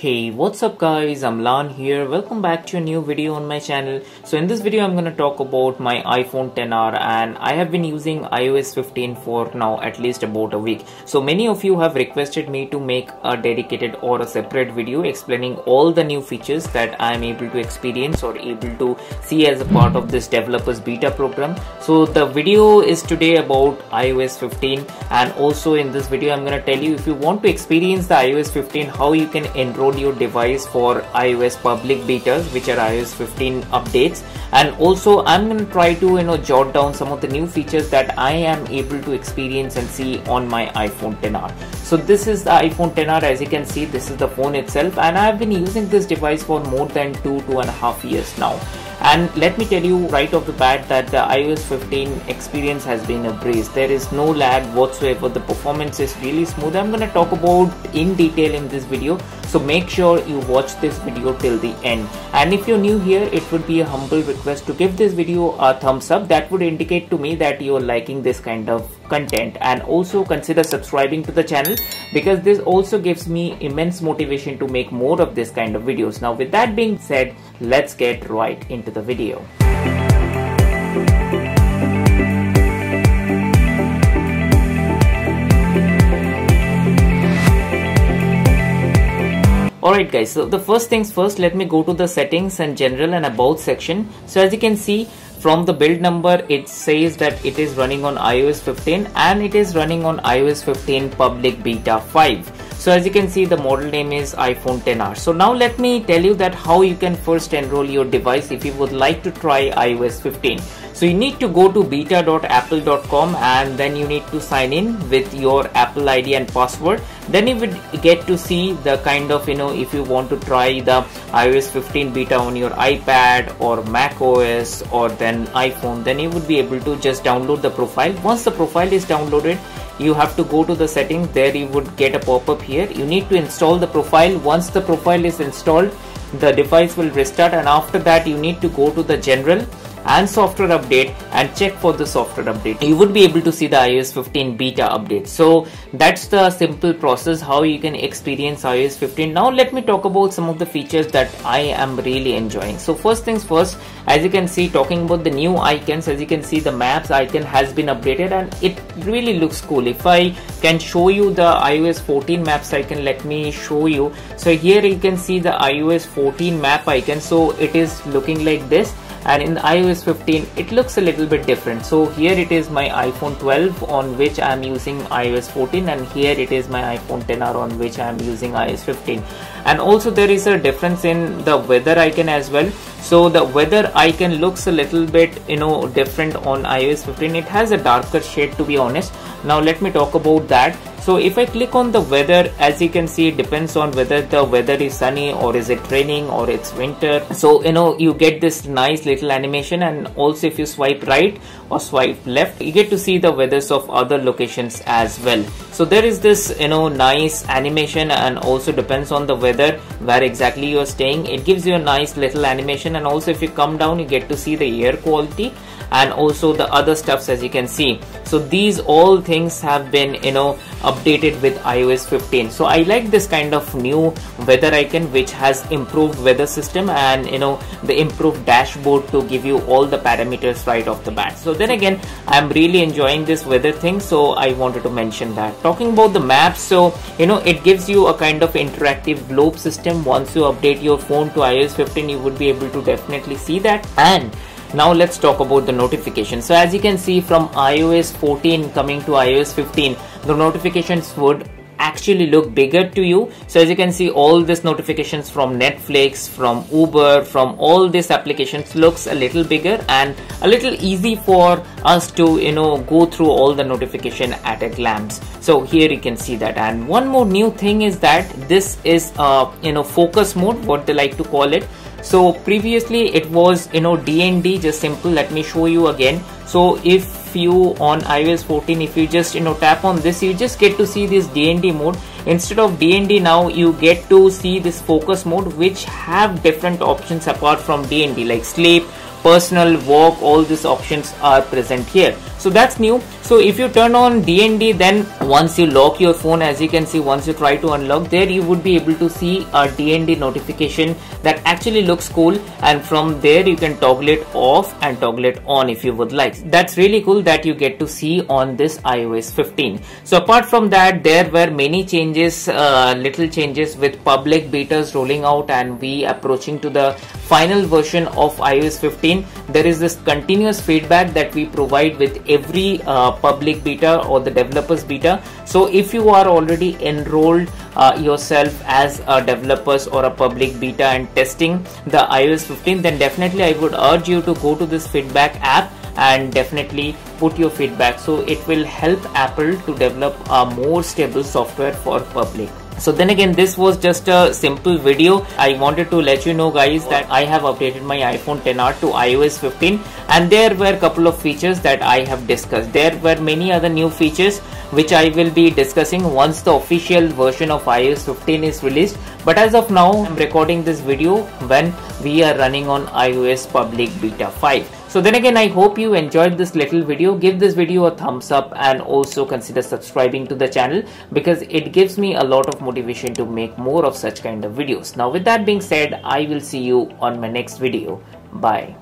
Hey, what's up guys, I'm Lan here. Welcome back to a new video on my channel. So in this video I'm going to talk about my iPhone XR, and I have been using iOS 15 for now at least about a week. So many of you have requested me to make a dedicated or a separate video explaining all the new features that I'm able to experience or able to see as a part of this developers beta program. So the video is today about iOS 15, and also in this video I'm going to tell you if you want to experience the iOS 15 how you can enroll your device for iOS public betas, which are iOS 15 updates. And also I'm going to try to jot down some of the new features that I am able to experience and see on my iPhone XR. So this is the iPhone XR. As you can see, this is the phone itself, and I have been using this device for more than two and a half years now. And let me tell you right off the bat that the iOS 15 experience has been a breeze. There is no lag whatsoever. The performance is really smooth. I'm going to talk about in detail in this video. So make sure you watch this video till the end. And if you're new here, it would be a humble request to give this video a thumbs up. That would indicate to me that you're liking this kind of content, and also consider subscribing to the channel, because this also gives me immense motivation to make more of this kind of videos. Now with that being said, let's get right into the video. Alright guys, so the first things first, let me go to the settings and general and about section. So as you can see, from the build number, it says that it is running on iOS 15 and it is running on iOS 15 public beta 5. So as you can see, the model name is iPhone XR. So now let me tell you that how you can first enroll your device if you would like to try iOS 15. So you need to go to beta.apple.com, and then you need to sign in with your Apple ID and password. Then you would get to see the kind of, if you want to try the iOS 15 beta on your iPad or Mac OS or then iPhone, then you would be able to just download the profile. Once the profile is downloaded, you have to go to the settings. There you would get a pop-up here. You need to install the profile. Once the profile is installed, the device will restart, and after that you need to go to the general and software update and check for the software update. You would be able to see the iOS 15 beta update. So that's the simple process how you can experience iOS 15. Now let me talk about some of the features that I am really enjoying. So first things first, as you can see, talking about the new icons, as you can see, the maps icon has been updated and it really looks cool. If I can show you the iOS 14 maps icon, let me show you. So here you can see the iOS 14 map icon. So it is looking like this. And in iOS 15 it looks a little bit different. So here it is my iPhone 12 on which I am using iOS 14, and here it is my iPhone XR on which I am using iOS 15. And also there is a difference in the weather icon as well. So the weather icon looks a little bit different on iOS 15. It has a darker shade, to be honest. Now let me talk about that. So if I click on the weather, as you can see, it depends on whether the weather is sunny or is it raining or it's winter. So you get this nice little animation, and also if you swipe right or swipe left, you get to see the weathers of other locations as well. So there is this nice animation, and also depends on the weather where exactly you are staying, it gives you a nice little animation. And also if you come down, you get to see the air quality and also the other stuffs, as you can see. So these all things have been updated with iOS 15. So I like this kind of new weather icon which has improved weather system and the improved dashboard to give you all the parameters right off the bat. So then again, I'm really enjoying this weather thing, so I wanted to mention that. Talking about the maps, so it gives you a kind of interactive globe system. Once you update your phone to iOS 15, you would be able to definitely see that. And now let's talk about the notification. So as you can see, from iOS 14 coming to iOS 15, the notifications would actually look bigger to you. So as you can see, all these notifications from Netflix, from Uber, from all these applications looks a little bigger and a little easy for us to go through all the notification at a glance. So here you can see that. And one more new thing is that this is focus mode, what they like to call it. So previously it was DND, just simple. Let me show you again. So if you on iOS 14, if you just tap on this, you just get to see this DND mode. Instead of DND, now you get to see this focus mode, which have different options apart from DND, like sleep, personal, work, all these options are present here. So that's new. So if you turn on DND, then once you lock your phone, as you can see, once you try to unlock, there you would be able to see a DND notification that actually looks cool, and from there you can toggle it off and toggle it on if you would like. That's really cool that you get to see on this iOS 15. So apart from that, there were many changes, little changes with public betas rolling out and we approaching to the final version of iOS 15. There is this continuous feedback that we provide with every public beta or the developers beta. So if you are already enrolled yourself as a developers or a public beta and testing the iOS 15, then definitely I would urge you to go to this feedback app and definitely put your feedback, so it will help Apple to develop a more stable software for public. So then again, this was just a simple video. I wanted to let you know guys that I have updated my iPhone XR to iOS 15 and there were a couple of features that I have discussed. There were many other new features which I will be discussing once the official version of iOS 15 is released. But as of now, I'm recording this video when we are running on iOS public beta 5. So then again, I hope you enjoyed this little video. Give this video a thumbs up and also consider subscribing to the channel because it gives me a lot of motivation to make more of such kind of videos. Now with that being said, I will see you on my next video. Bye.